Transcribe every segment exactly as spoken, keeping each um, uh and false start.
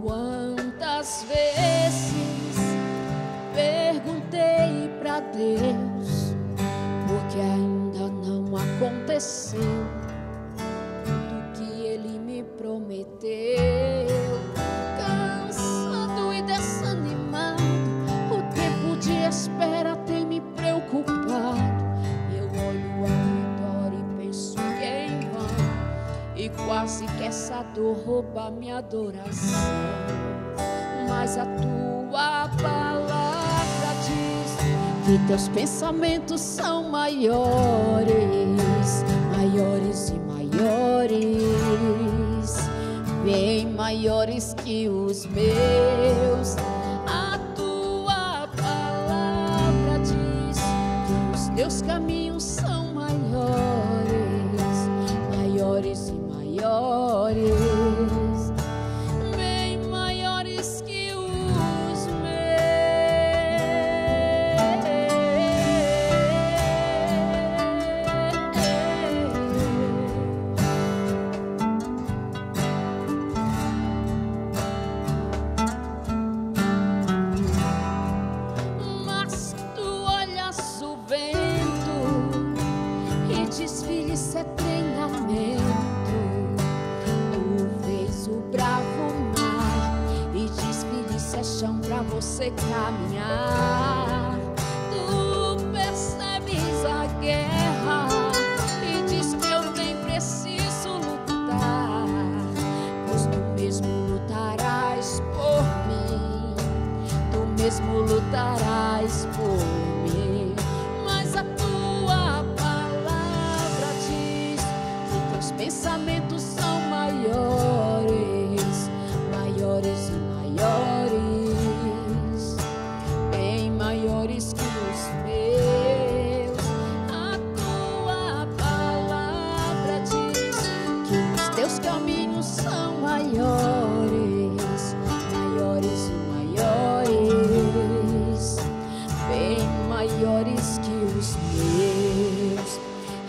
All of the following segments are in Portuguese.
Quantas vezes perguntei pra Deus porque ainda não aconteceu tudo que Ele me prometeu. Cansado e desanimado, o tempo de espera tem me preocupado. Eu olho ao redor e penso que é em vão, e quase que essa dor rouba minha adoração. Mas a Tua palavra diz que Teus pensamentos são maiores, maiores e maiores, bem maiores que os meus. A Tua palavra diz que os Teus caminhos são maiores, maiores e maiores. Isso é treinamento. Tu vês o bravo mar e diz que isso é chão pra você caminhar. Tu percebes a guerra e diz que eu nem preciso lutar, pois Tu mesmo lutarás por mim, Tu mesmo lutarás por mim. Mas a Tua pensamentos são maiores, maiores e maiores, bem maiores que os meus. A Tua palavra diz que os Teus caminhos são maiores, maiores e maiores, bem maiores que os meus.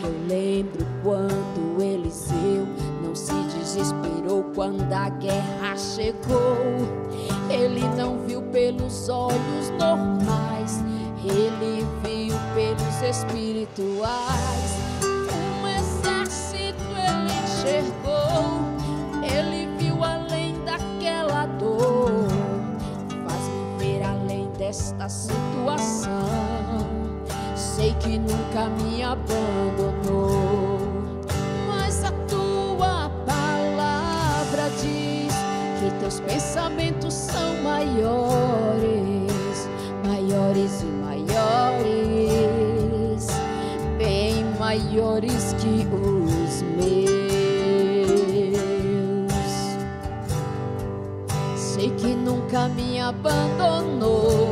Eu lembro quando Eliseu não se desesperou quando a guerra chegou. Ele não viu pelos olhos normais, ele viu pelos espirituais. Um exército ele enxergou, ele viu além daquela dor. Faz-me ver além desta situação, sei que nunca me abandonou. Teus pensamentos são maiores, maiores e maiores, bem maiores que os meus. Sei que nunca me abandonou,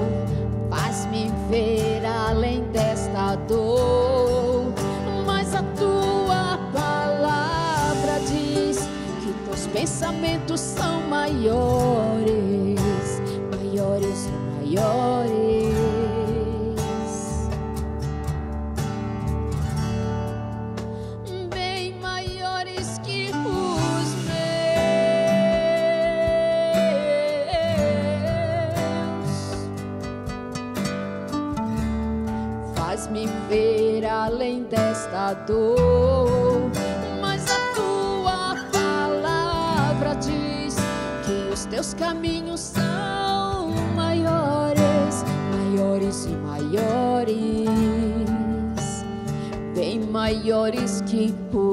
faz-me ver além desta dor. Mas a Tua palavra diz que Teus pensamentos são maiores, maiores e maiores, bem maiores que os meus. Faz-me ver além desta dor. Teus caminhos são maiores, maiores e maiores, bem maiores que o